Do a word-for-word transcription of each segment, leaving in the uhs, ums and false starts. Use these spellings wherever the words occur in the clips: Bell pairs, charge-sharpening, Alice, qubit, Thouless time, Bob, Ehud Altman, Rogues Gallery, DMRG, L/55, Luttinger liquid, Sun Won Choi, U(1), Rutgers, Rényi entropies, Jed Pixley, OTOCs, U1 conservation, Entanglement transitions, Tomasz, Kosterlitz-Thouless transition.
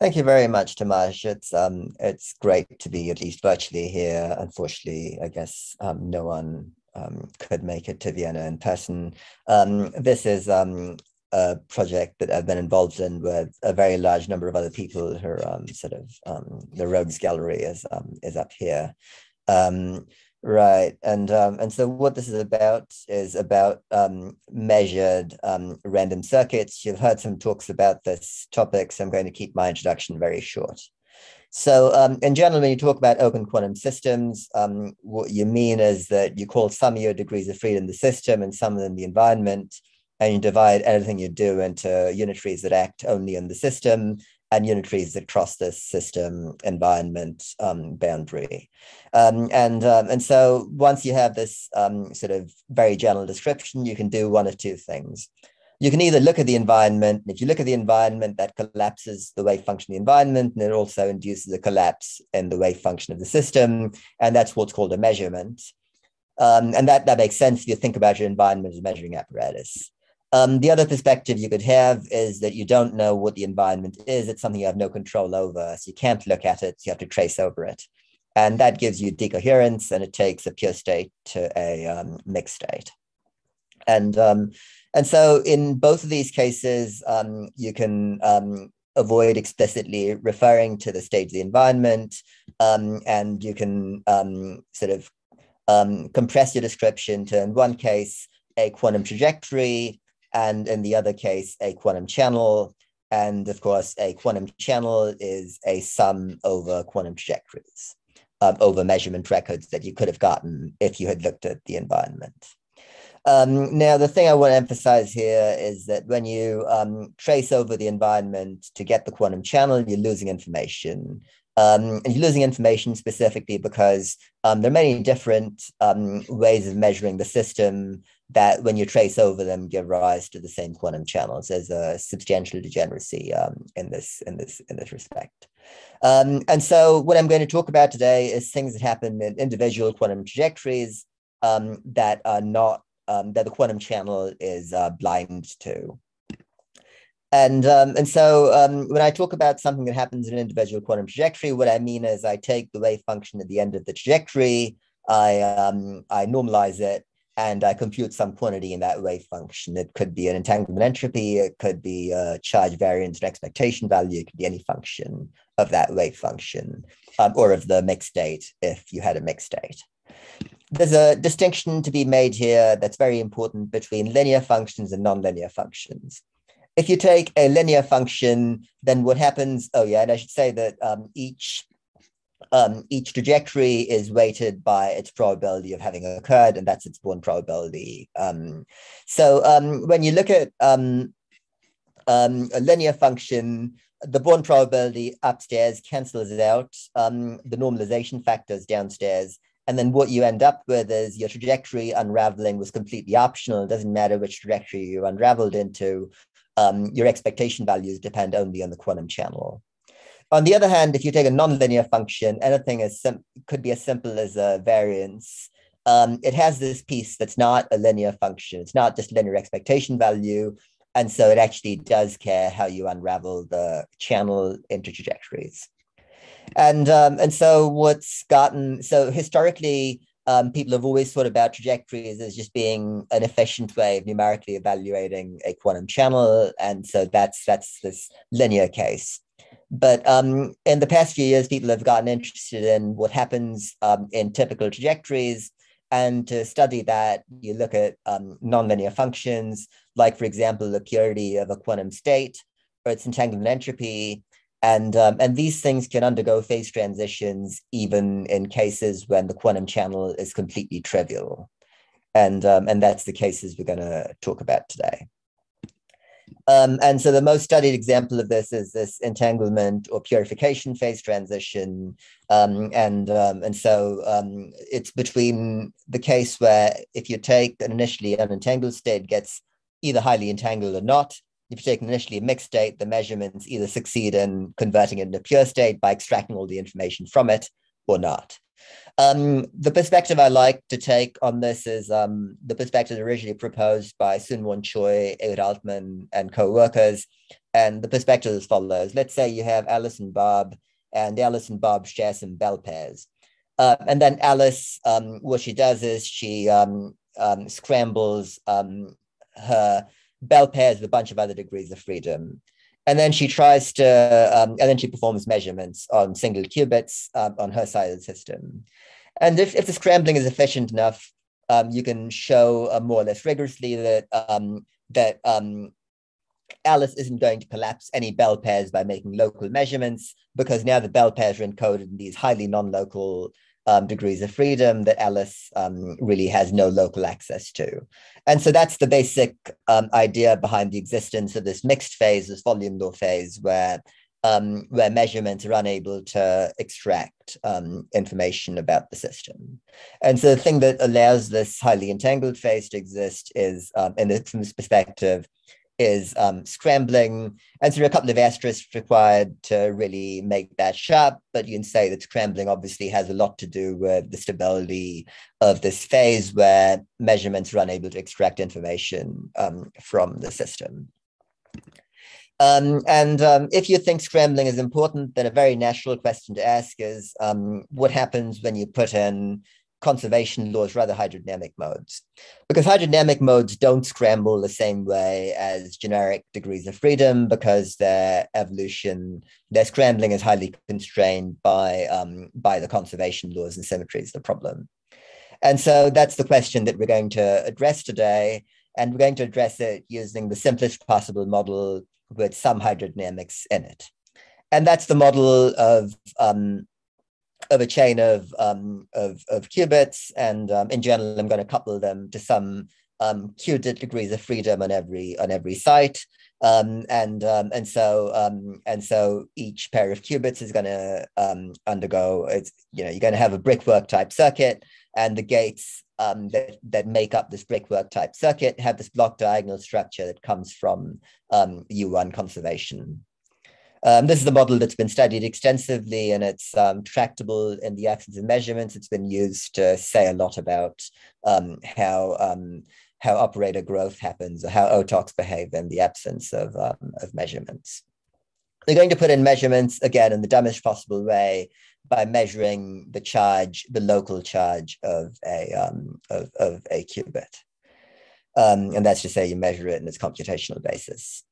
Thank you very much, Tomasz. It's um, it's great to be at least virtually here. Unfortunately, I guess um, no one um, could make it to Vienna in person. Um, this is um, a project that I've been involved in with a very large number of other people who are um, sort of um, the Rogues Gallery is um, is up here. Um, Right. And um, and so what this is about is about um, measured um, random circuits. You've heard some talks about this topic, so I'm going to keep my introduction very short. So um, in general, when you talk about open quantum systems, um, what you mean is that you call some of your degrees of freedom the system and some of them the environment, and you divide anything you do into unitaries that act only in the system and unitaries that cross this system environment um, boundary. Um, and, um, and so once you have this um, sort of very general description, you can do one of two things. You can either look at the environment, and if you look at the environment, that collapses the wave function of the environment, and it also induces a collapse in the wave function of the system, and that's what's called a measurement. Um, and that, that makes sense if you think about your environment as measuring apparatus. Um, the other perspective you could have is that you don't know what the environment is. It's something you have no control over, so you can't look at it, so you have to trace over it. And that gives you decoherence, and it takes a pure state to a um, mixed state. And, um, and so in both of these cases, um, you can um, avoid explicitly referring to the state of the environment, um, and you can um, sort of um, compress your description to, in one case, a quantum trajectory, and in the other case, a quantum channel. And of course, a quantum channel is a sum over quantum trajectories, um, over measurement records that you could have gotten if you had looked at the environment. Um, now, the thing I want to emphasize here is that when you um, trace over the environment to get the quantum channel, you're losing information. Um, and you're losing information specifically because um, there are many different um, ways of measuring the system that, when you trace over them, give rise to the same quantum channels. There's a substantial degeneracy um, in this in this in this respect. Um, and so, what I'm going to talk about today is things that happen in individual quantum trajectories um, that are not um, that the quantum channel is uh, blind to. And, um, and so um, when I talk about something that happens in an individual quantum trajectory, what I mean is I take the wave function at the end of the trajectory, I, um, I normalize it, and I compute some quantity in that wave function. It could be an entanglement entropy, it could be a charge variance and expectation value, it could be any function of that wave function, um, or of the mixed state if you had a mixed state. There's a distinction to be made here that's very important between linear functions and nonlinear functions. If you take a linear function, then what happens? Oh yeah, and I should say that um, each um, each trajectory is weighted by its probability of having occurred, and that's its Born probability. Um, so um, when you look at um, um, a linear function, the Born probability upstairs cancels it out, um, the normalization factors downstairs, and then what you end up with is your trajectory unraveling was completely optional. It doesn't matter which trajectory you unraveled into. Um, your expectation values depend only on the quantum channel. On the other hand, if you take a nonlinear function, anything as could be as simple as a variance. Um, it has this piece that's not a linear function. It's not just linear expectation value. And so it actually does care how you unravel the channel into trajectories. And, um, and so what's gotten, so historically, Um, people have always thought about trajectories as just being an efficient way of numerically evaluating a quantum channel, and so that's that's this linear case. But um, in the past few years, people have gotten interested in what happens um, in typical trajectories, and to study that, you look at um, nonlinear functions, like, for example, the purity of a quantum state or its entanglement entropy. And, um, and these things can undergo phase transitions, even in cases when the quantum channel is completely trivial. And, um, and that's the cases we're going to talk about today. Um, and so the most studied example of this is this entanglement or purification phase transition. Um, and, um, and so um, it's between the case where if you take an initially unentangled state, it gets either highly entangled or not. If you take initially a mixed state, the measurements either succeed in converting it into a pure state by extracting all the information from it, or not. Um, the perspective I like to take on this is um, the perspective originally proposed by Sun Won Choi, Ehud Altman, and co-workers. And the perspective is as follows. Let's say you have Alice and Bob, and Alice and Bob share some bell pairs. Uh, and then Alice, um, what she does is she um, um, scrambles um, her bell pairs with a bunch of other degrees of freedom. And then she tries to, um, and then she performs measurements on single qubits um, on her side of the system. And if, if the scrambling is efficient enough, um, you can show uh, more or less rigorously that, um, that um, Alice isn't going to collapse any bell pairs by making local measurements, because now the bell pairs are encoded in these highly non-local um, degrees of freedom that Alice um, really has no local access to. And so that's the basic um, idea behind the existence of this mixed phase, this volume law phase, where, um, where measurements are unable to extract um, information about the system. And so the thing that allows this highly entangled phase to exist is, um, in this, from this perspective, is um, scrambling. And so there are a couple of asterisks required to really make that sharp, but you can say that scrambling obviously has a lot to do with the stability of this phase where measurements are unable to extract information um, from the system. Um, and um, if you think scrambling is important, then a very natural question to ask is um, what happens when you put in conservation laws, rather hydrodynamic modes, because hydrodynamic modes don't scramble the same way as generic degrees of freedom, because their evolution, their scrambling is highly constrained by um, by the conservation laws and symmetries of the problem. And so that's the question that we're going to address today, and we're going to address it using the simplest possible model with some hydrodynamics in it, and that's the model of um, of a chain of, um, of, of qubits. And um, in general, I'm going to couple them to some um, q degrees of freedom on every, on every site. Um, and, um, and, so, um, and so each pair of qubits is going to um, undergo, it's, you know, you're going to have a brickwork type circuit, and the gates um, that, that make up this brickwork type circuit have this block diagonal structure that comes from um, U one conservation. Um, this is the model that's been studied extensively, and it's um, tractable in the absence of measurements. It's been used to say a lot about um, how um, how operator growth happens, or how O T O Cs behave in the absence of, um, of measurements. We're going to put in measurements, again, in the dumbest possible way, by measuring the charge, the local charge of a, um, of, of a qubit. Um, and that's to say you measure it in its computational basis.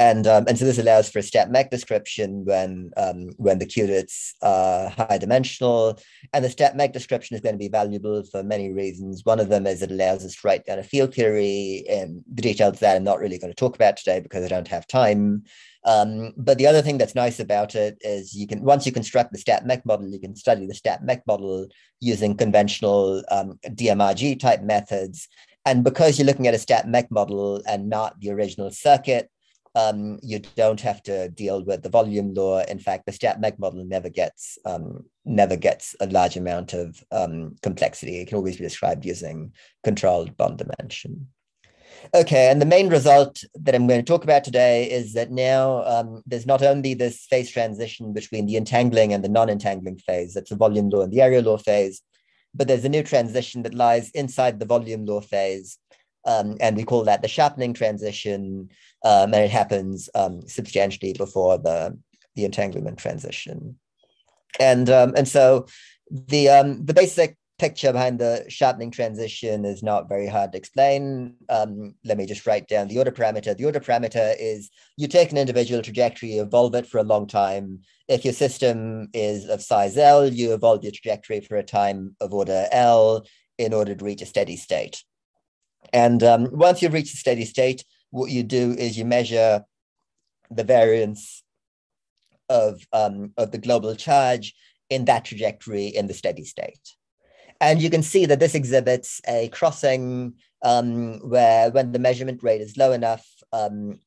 And, um, and so this allows for a step mech description when, um, when the qubits are high dimensional. And the step mech description is going to be valuable for many reasons. One of them is it allows us to write down a field theory, and the details of that I'm not really going to talk about today because I don't have time. Um, but the other thing that's nice about it is you can, once you construct the stat mech model, you can study the stat mech model using conventional um, D M R G type methods. And because you're looking at a stat mech model and not the original circuit, Um, you don't have to deal with the volume law. In fact, the StatMech model never gets um, never gets a large amount of um, complexity. It can always be described using controlled bond dimension. Okay, and the main result that I'm going to talk about today is that now um, there's not only this phase transition between the entangling and the non-entangling phase, that's the volume law and the area law phase, but there's a new transition that lies inside the volume law phase. Um, and we call that the sharpening transition, um, and it happens um, substantially before the, the entanglement transition. And, um, and so the, um, the basic picture behind the sharpening transition is not very hard to explain. Um, let me just write down the order parameter. The order parameter is you take an individual trajectory, you evolve it for a long time. If your system is of size L, you evolve your trajectory for a time of order L in order to reach a steady state. And um, once you reach a steady state, what you do is you measure the variance of, um, of the global charge in that trajectory in the steady state. And you can see that this exhibits a crossing um, where when the measurement rate is low enough, um,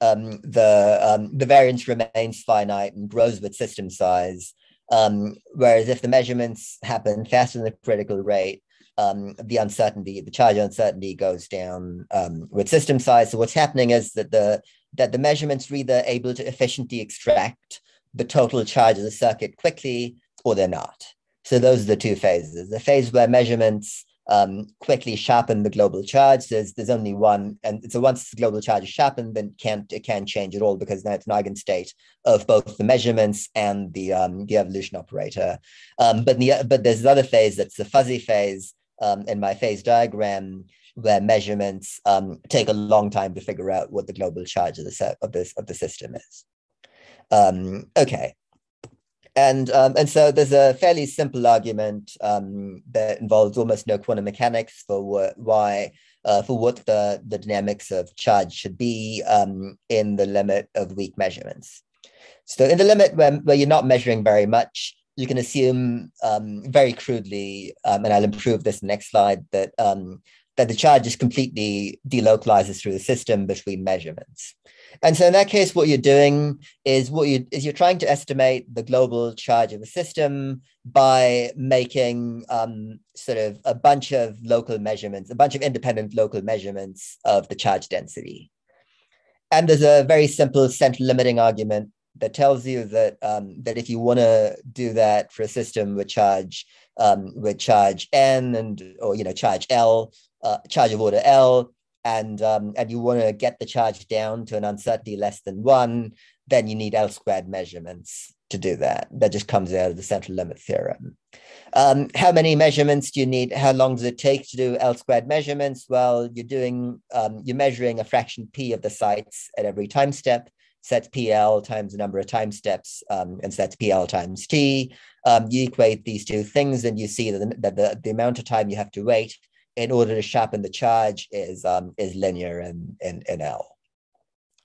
um, the, um, the variance remains finite and grows with system size. Um, whereas if the measurements happen faster than the critical rate, Um, the uncertainty, the charge uncertainty goes down um, with system size. So what's happening is that the that the measurements are either able to efficiently extract the total charge of the circuit quickly, or they're not. So those are the two phases. The phase where measurements um, quickly sharpen the global charge. There's, there's only one. And so once the global charge is sharpened, then it can't, it can't change at all, because now it's an eigenstate of both the measurements and the, um, the evolution operator. Um, but, the, but there's another phase that's the fuzzy phase um, in my phase diagram, where measurements um, take a long time to figure out what the global charge of the, set of this, of the system is. Um, okay. And, um, and so there's a fairly simple argument um, that involves almost no quantum mechanics for what, why, uh, for what the, the dynamics of charge should be um, in the limit of weak measurements. So in the limit where, where you're not measuring very much, you can assume um, very crudely, um, and I'll improve this next slide, that um, that the charge is completely delocalizes through the system between measurements. And so in that case, what you're doing is what you is you're trying to estimate the global charge of a system by making um, sort of a bunch of local measurements, a bunch of independent local measurements of the charge density. And there's a very simple central limiting argument that tells you that um, that if you want to do that for a system with charge um, with charge n and or you know charge l, uh, charge of order l, and um, and you want to get the charge down to an uncertainty less than one, then you need l squared measurements to do that. That just comes out of the central limit theorem. Um, how many measurements do you need? How long does it take to do l squared measurements? Well, you're doing um, you're measuring a fraction p of the sites at every time step. Sets P L times the number of time steps, um, and sets P L times T. Um, you equate these two things, and you see that, the, that the, the amount of time you have to wait in order to sharpen the charge is um, is linear in, in, in L.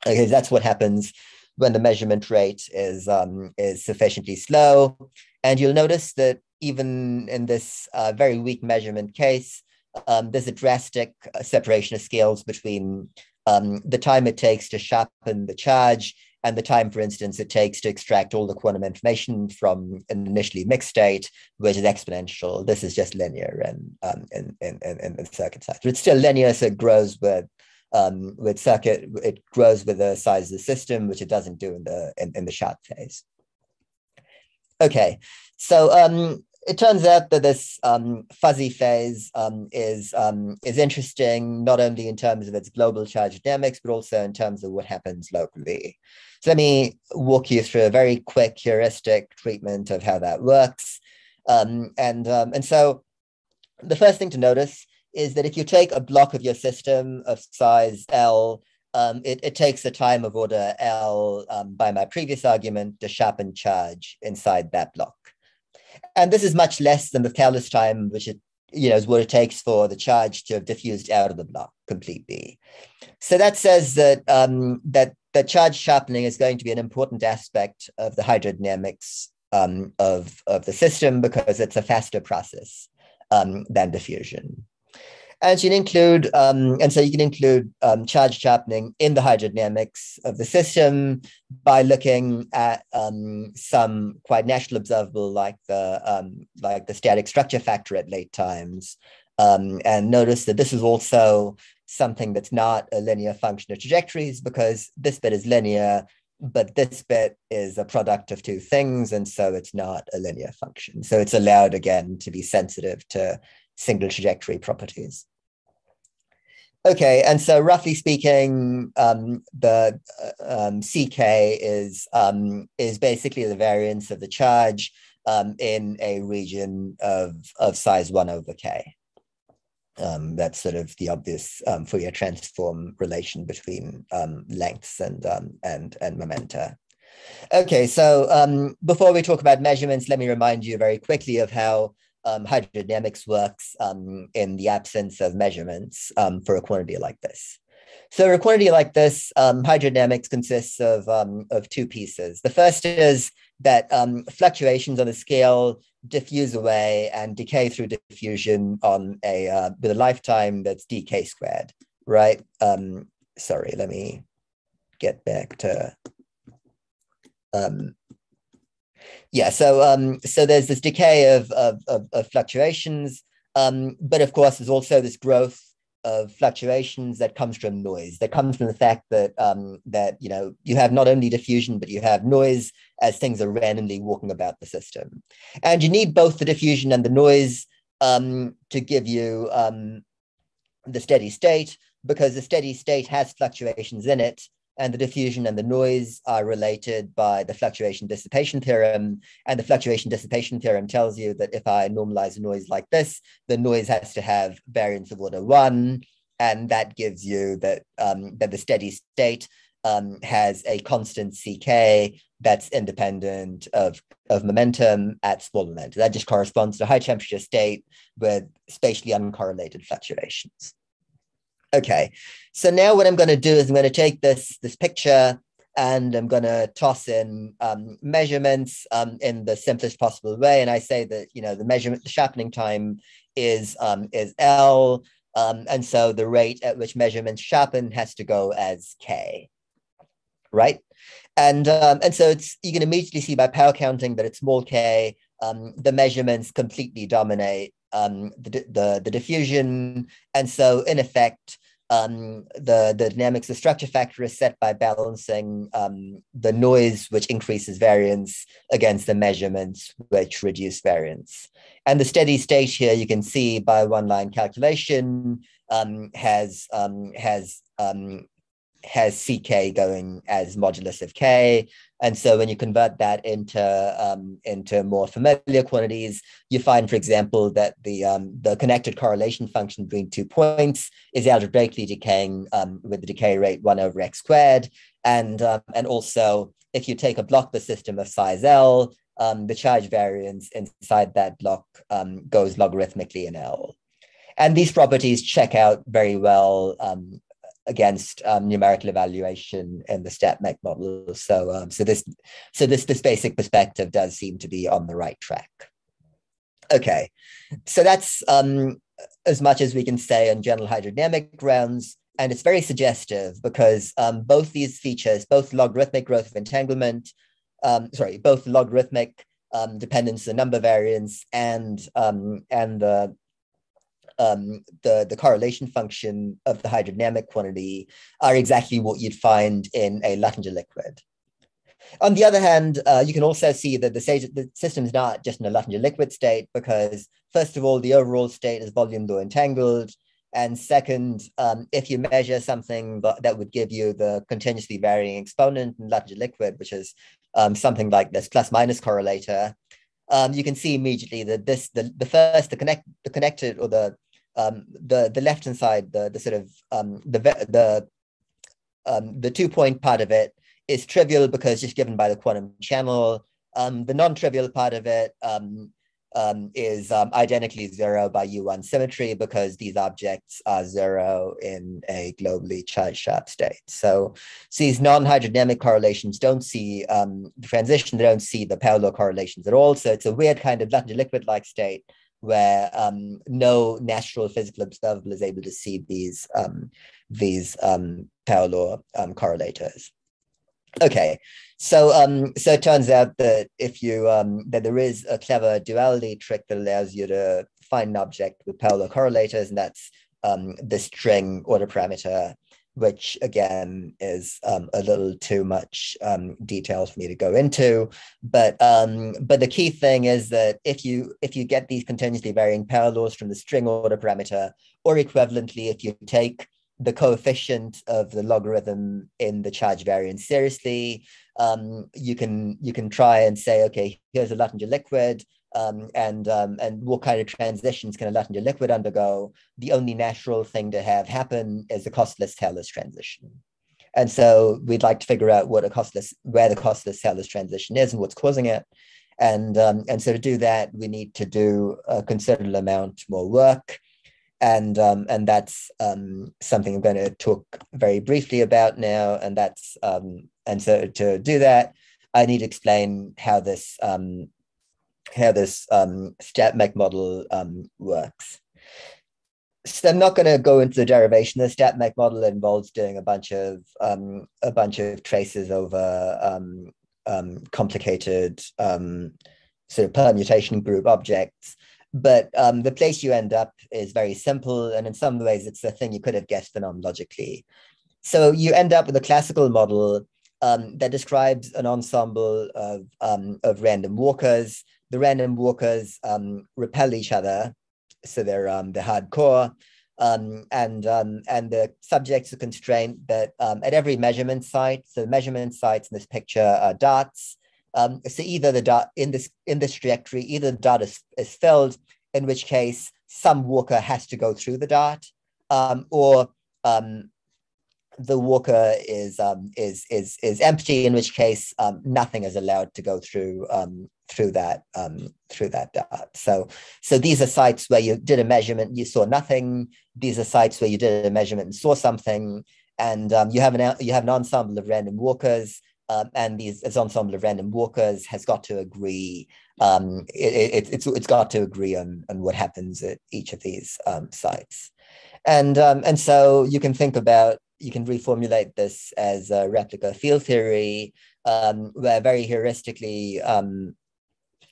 Okay, that's what happens when the measurement rate is um, is sufficiently slow. And you'll notice that even in this uh, very weak measurement case, um, there's a drastic separation of scales between Um, the time it takes to sharpen the charge and the time, for instance, it takes to extract all the quantum information from an initially mixed state, which is exponential. This is just linear and um, in, in, in, in circuit size. But it's still linear, so it grows with um, with circuit. It grows with the size of the system, which it doesn't do in the in, in the sharp phase. Okay, so. Um, It turns out that this um, fuzzy phase um, is, um, is interesting, not only in terms of its global charge dynamics, but also in terms of what happens locally. So let me walk you through a very quick heuristic treatment of how that works. Um, and, um, and so the first thing to notice is that if you take a block of your system of size L, um, it, it takes a time of order L um, by my previous argument to sharpen charge inside that block. And this is much less than the Thouless time, which it, you know, is what it takes for the charge to have diffused out of the block completely. So that says that um, that the charge sharpening is going to be an important aspect of the hydrodynamics um, of of the system, because it's a faster process um, than diffusion. And you can include, um, and so you can include um, charge sharpening in the hydrodynamics of the system by looking at um, some quite national observable, like the um, like the static structure factor at late times, um, and notice that this is also something that's not a linear function of trajectories, because this bit is linear, but this bit is a product of two things, and so it's not a linear function. So it's allowed again to be sensitive to single trajectory properties. Okay, and so roughly speaking, um, the uh, um, C K is um, is basically the variance of the charge um, in a region of of size one over K. Um, that's sort of the obvious um, Fourier transform relation between um, lengths and um, and and momenta. Okay, so um, before we talk about measurements, let me remind you very quickly of how Um, hydrodynamics works um, in the absence of measurements um, for a quantity like this. So for a quantity like this, um, hydrodynamics consists of, um, of two pieces. The first is that um, fluctuations on the scale diffuse away and decay through diffusion on a, uh, with a lifetime that's dk squared, right? Um, sorry, let me get back to... Um, Yeah, so um, so there's this decay of, of, of, of fluctuations, um, but of course, there's also this growth of fluctuations that comes from noise, that comes from the fact that um, that you know you have not only diffusion, but you have noise as things are randomly walking about the system. And you need both the diffusion and the noise um, to give you um, the steady state, because the steady state has fluctuations in it, and the diffusion and the noise are related by the fluctuation dissipation theorem. And the fluctuation dissipation theorem tells you that if I normalize noise like this, the noise has to have variance of order one. And that gives you that, um, that the steady state um, has a constant C K that's independent of, of momentum at small momentum. That just corresponds to high temperature state with spatially uncorrelated fluctuations. Okay, so now what I'm going to do is I'm going to take this, this picture, and I'm going to toss in um, measurements um, in the simplest possible way. And I say that, you know, the measurement, the sharpening time is, um, is L. Um, and so the rate at which measurements sharpen has to go as K, right? And, um, and so it's, you can immediately see by power counting that it's small k, um, the measurements completely dominate Um, the, the, the diffusion. And so in effect, um, the, the dynamics of structure factor is set by balancing um, the noise, which increases variance, against the measurements, which reduce variance. And the steady state here, you can see by one line calculation, um, has, um, has, um, has C K going as modulus of K. And so when you convert that into um, into more familiar quantities, you find, for example, that the um, the connected correlation function between two points is algebraically decaying um, with the decay rate one over x squared. And, um, and also, if you take a block, the system of size L, um, the charge variance inside that block um, goes logarithmically in L. And these properties check out very well um, against um, numerical evaluation in the StatMech model. So, um, so this, so this, this basic perspective does seem to be on the right track. Okay, so that's um, as much as we can say on general hydrodynamic grounds, and it's very suggestive because um, both these features, both logarithmic growth of entanglement, um, sorry, both logarithmic um, dependence of number variance and um, and the Um, the, the correlation function of the hydrodynamic quantity are exactly what you'd find in a Luttinger liquid. On the other hand, uh, you can also see that the, state, the system is not just in a Luttinger liquid state because, first of all, the overall state is volume law entangled. And second, um, if you measure something that would give you the continuously varying exponent in Luttinger liquid, which is um, something like this plus minus correlator, um, you can see immediately that this, the, the first, the, connect, the connected or the Um, the the left hand side, the the sort of um, the the um, the two point part of it is trivial because just given by the quantum channel. Um, the non trivial part of it um, um, is um, identically zero by U one symmetry because these objects are zero in a globally charged sharp state. So, so these non hydrodynamic correlations don't see um, the transition. They don't see the power law correlations at all. So it's a weird kind of Luttinger liquid like state, where um, no natural physical observable is able to see these um, these um, power law um, correlators. Okay, so um, so it turns out that if you um, that there is a clever duality trick that allows you to find an object with power law correlators, and that's um, the string order parameter, which again is um, a little too much um, detail for me to go into, but um, but the key thing is that if you if you get these continuously varying power laws from the string order parameter, or equivalently, if you take the coefficient of the logarithm in the charge variance seriously, um, you can you can try and say, okay, here's a Luttinger liquid. Um, and um, and what kind of transitions can a Luttinger liquid undergo? The only natural thing to have happen is the Kosterlitz-Thouless transition, and so we'd like to figure out what a Kosterlitz, where the Kosterlitz-Thouless transition is and what's causing it, and um, and so to do that we need to do a considerable amount more work, and um, and that's um, something I'm going to talk very briefly about now, and that's um, and so to do that I need to explain how this. Um, how this um, StatMech model um, works. So I'm not going to go into the derivation. The StatMech model involves doing a bunch of um, a bunch of traces over um, um, complicated um, sort of permutation group objects. But um, the place you end up is very simple, and in some ways it's a thing you could have guessed phenomenologically. So you end up with a classical model um, that describes an ensemble of, um, of random walkers. The random walkers um, repel each other, so they're, um, they're hardcore, um, and, um, and the subjects are constrained that um, at every measurement site, so the measurement sites in this picture are dots. Um, so either the dot in this in this trajectory, either the dot is, is filled, in which case some walker has to go through the dot, um, or um, the walker is um, is is is empty, in which case um, nothing is allowed to go through um, through that um, through that dot. So so these are sites where you did a measurement, you saw nothing. These are sites where you did a measurement and saw something, and um, you have an you have an ensemble of random walkers. Um, and these, this ensemble of random walkers has got to agree. Um, it, it, it's it's got to agree on on what happens at each of these um, sites, and um, and so you can think about you can reformulate this as a replica field theory, um, where very heuristically um,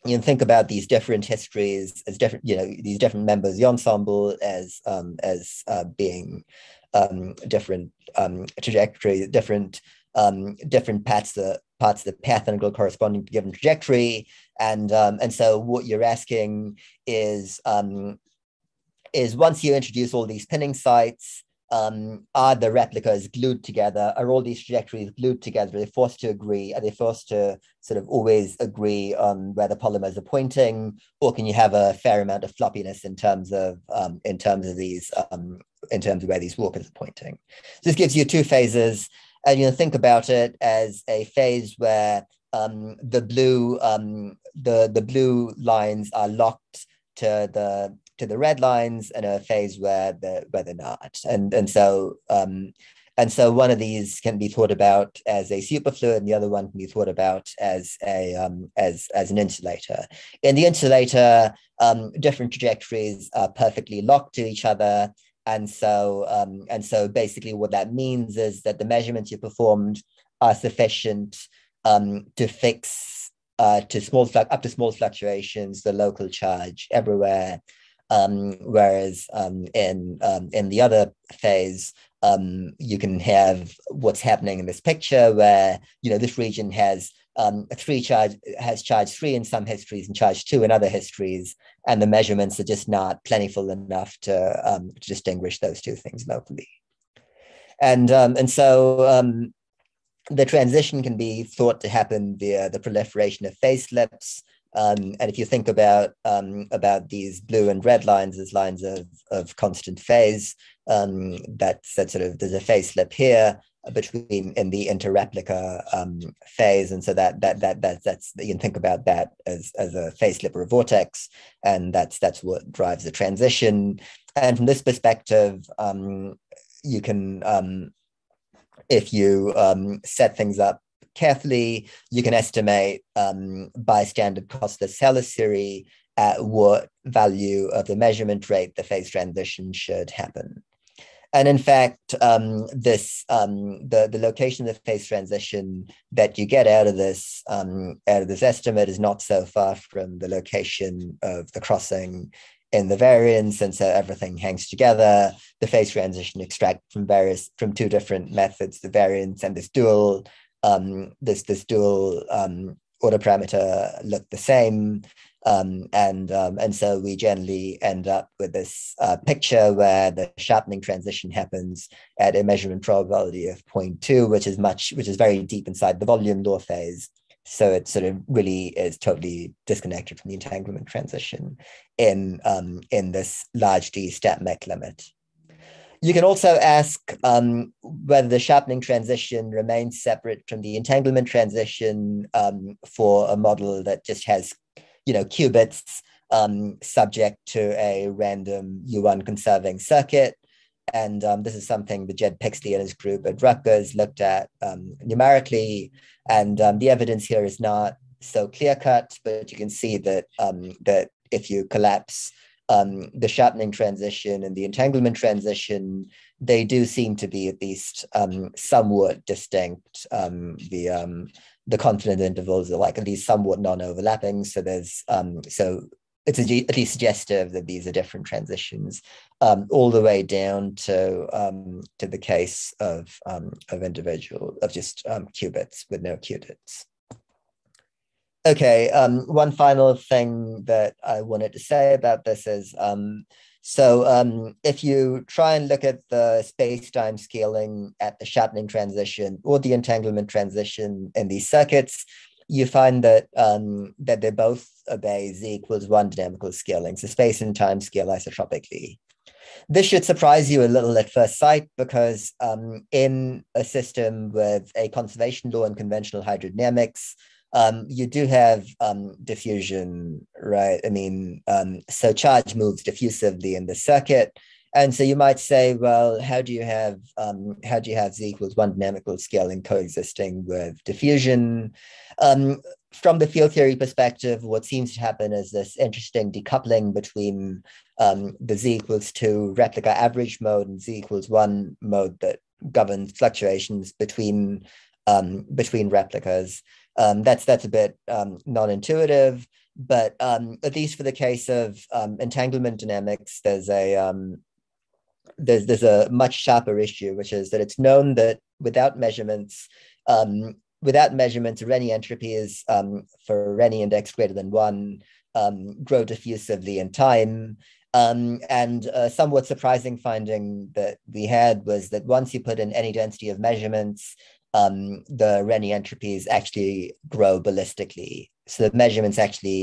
you can think about these different histories as different you know these different members of the ensemble as um, as uh, being um, different um, trajectories, different. Um, different parts the parts of the path integral corresponding to a given trajectory, and um, and so what you're asking is um, is once you introduce all these pinning sites, um, are the replicas glued together? Are all these trajectories glued together? Are they forced to agree? Are they forced to sort of always agree on where the polymers are pointing, or can you have a fair amount of floppiness in terms of um, in terms of these um, in terms of where these walkers are pointing? So this gives you two phases. And you know, think about it as a phase where um, the blue um, the the blue lines are locked to the to the red lines, and a phase where the where they're not. And and so um, and so one of these can be thought about as a superfluid, and the other one can be thought about as a um, as as an insulator. In the insulator, um, different trajectories are perfectly locked to each other. And so, um, and so basically what that means is that the measurements you performed are sufficient um, to fix uh, to small up to small fluctuations, the local charge everywhere. Um, whereas um, in, um, in the other phase, um, you can have what's happening in this picture where, you know, this region has Um, three charge has charge three in some histories and charge two in other histories, and the measurements are just not plentiful enough to, um, to distinguish those two things locally. And um, and so um, the transition can be thought to happen via the proliferation of phase slips. Um, and if you think about um, about these blue and red lines as lines of of constant phase, um, that's that sort of there's a phase slip here. Between in the interreplica um, phase, and so that that that that that's you can think about that as as a phase slip or a vortex, and that's that's what drives the transition. And from this perspective, um, you can um, if you um, set things up carefully, you can estimate um, by standard Kosterlitz-Thouless theory at what value of the measurement rate the phase transition should happen. And in fact, um, this um, the the location of the phase transition that you get out of this um, out of this estimate is not so far from the location of the crossing in the variance, and so everything hangs together. The phase transition extract from various from two different methods: the variance and this dual um, this this dual um, order parameter look the same. Um, and um, and so we generally end up with this uh, picture where the sharpening transition happens at a measurement probability of zero point two, which is much, which is very deep inside the volume law phase. So it sort of really is totally disconnected from the entanglement transition in um, in this large D Step-Mech limit. You can also ask um, whether the sharpening transition remains separate from the entanglement transition um, for a model that just has you know, qubits um, subject to a random U one conserving circuit. And um, this is something that Jed Pixley and his group at Rutgers looked at um, numerically. And um, the evidence here is not so clear cut, but you can see that, um, that if you collapse um, the sharpening transition and the entanglement transition, they do seem to be at least um, somewhat distinct. Um, the um, the confidence intervals are like at least somewhat non-overlapping. So there's um, so it's at least suggestive that these are different transitions, um, all the way down to um, to the case of um, of individual of just um, qubits with no qubits. Okay, um, one final thing that I wanted to say about this is um, so um, if you try and look at the space-time scaling at the sharpening transition or the entanglement transition in these circuits, you find that um, that they both obey z equals one dynamical scaling, so space and time scale isotropically. This should surprise you a little at first sight because um, in a system with a conservation law and conventional hydrodynamics, um, you do have um, diffusion, right? I mean, um, so charge moves diffusively in the circuit. And so you might say, well, how do you have um, how do you have z equals one dynamical scaling coexisting with diffusion? Um, from the field theory perspective, what seems to happen is this interesting decoupling between um, the z equals two replica average mode and z equals one mode that governs fluctuations between um, between replicas. Um, that's that's a bit um, non-intuitive, but um, at least for the case of um, entanglement dynamics, there's a um, There's, there's a much sharper issue, which is that it's known that without measurements, um, without measurements, Rényi entropies um, for Rényi index greater than one um, grow diffusively in time. Um, and a somewhat surprising finding that we had was that once you put in any density of measurements, um, the Rényi entropies actually grow ballistically. So the measurements actually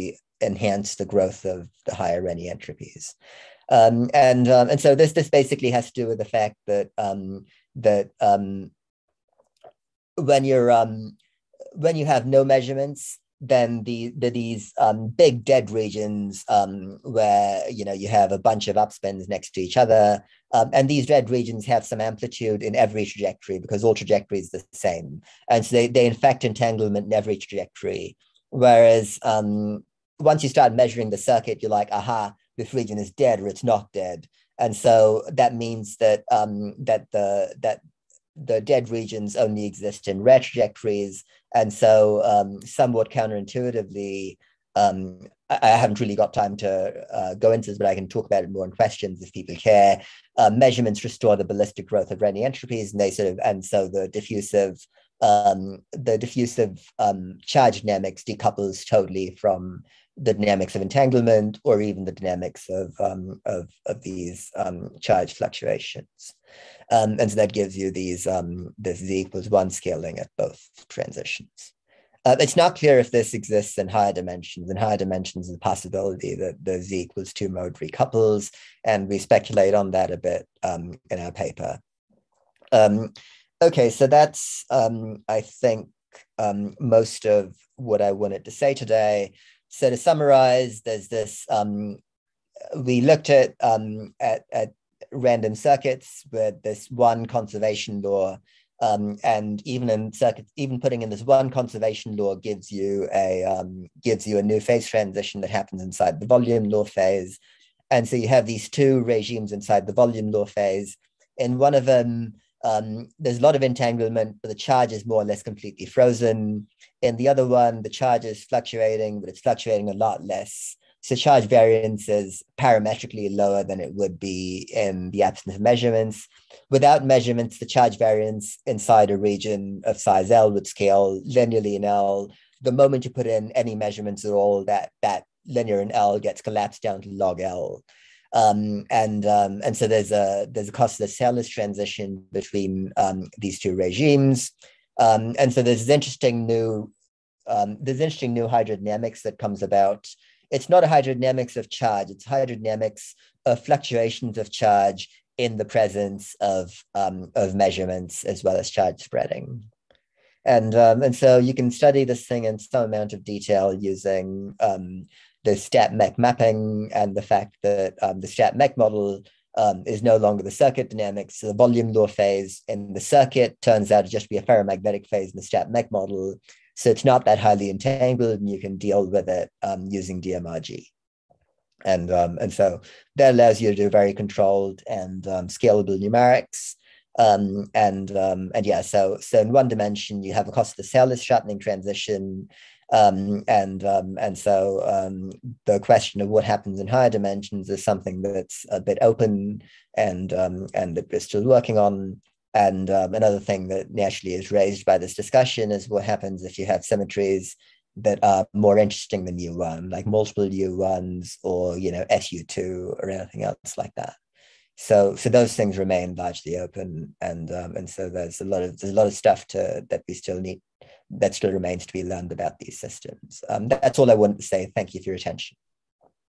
enhance the growth of the higher Rényi entropies. Um, and um, and so this this basically has to do with the fact that um, that um, when you're um, when you have no measurements, then the, the these um, big dead regions um, where you know you have a bunch of upspins next to each other, um, and these dead regions have some amplitude in every trajectory because all trajectories are the same, and so they they in fact entanglement in every trajectory. Whereas um, once you start measuring the circuit, you're like, aha, this region is dead or it's not dead. And so that means that um, that the that the dead regions only exist in rare trajectories. And so um, somewhat counterintuitively, um, I, I haven't really got time to uh, go into this, but I can talk about it more in questions if people care. Uh, measurements restore the ballistic growth of Rényi entropies, and they sort of, and so the diffusive um, the diffusive um, charge dynamics decouples totally from the dynamics of entanglement, or even the dynamics of um, of, of these um, charge fluctuations, um, and so that gives you these um, this z equals one scaling at both transitions. Uh, it's not clear if this exists in higher dimensions. In higher dimensions, the possibility that the z equals two mode recouples, and we speculate on that a bit um, in our paper. Um, okay, so that's um, I think um, most of what I wanted to say today. So to summarize, there's this, um, we looked at, um, at at random circuits with this one conservation law, um, and even in circuits, even putting in this one conservation law gives you a um, gives you a new phase transition that happens inside the volume law phase, and so you have these two regimes inside the volume law phase. In one of them, Um, there's a lot of entanglement, but the charge is more or less completely frozen. In the other one, the charge is fluctuating, but it's fluctuating a lot less. So charge variance is parametrically lower than it would be in the absence of measurements. Without measurements, the charge variance inside a region of size L would scale linearly in L. The moment you put in any measurements at all, that, that linear in L gets collapsed down to log L. Um, and um, and so there's a there's a Kosterlitz-Thouless transition between um, these two regimes, um, and so there's interesting new um, there's interesting new hydrodynamics that comes about. It's not a hydrodynamics of charge; it's hydrodynamics of fluctuations of charge in the presence of um, of measurements as well as charge spreading, and um, and so you can study this thing in some amount of detail using Um, the StatMech mapping and the fact that um, the StatMech model um, is no longer the circuit dynamics. So the volume law phase in the circuit turns out to just be a ferromagnetic phase in the StatMech model. So it's not that highly entangled and you can deal with it um, using D M R G. And, um, and so that allows you to do very controlled and um, scalable numerics. Um, and um, and yeah, so, so in one dimension, you have a Kosterlitz-Thouless sharpening transition. Um, and um, and so um, the question of what happens in higher dimensions is something that's a bit open and um, and that we're still working on. And um, another thing that naturally is raised by this discussion is what happens if you have symmetries that are more interesting than U one, like multiple U ones or, you know, S U two or anything else like that. So, so those things remain largely open, and um, and so there's a lot of there's a lot of stuff to that we still need that still remains to be learned about these systems. Um, that's all I wanted to say. Thank you for your attention.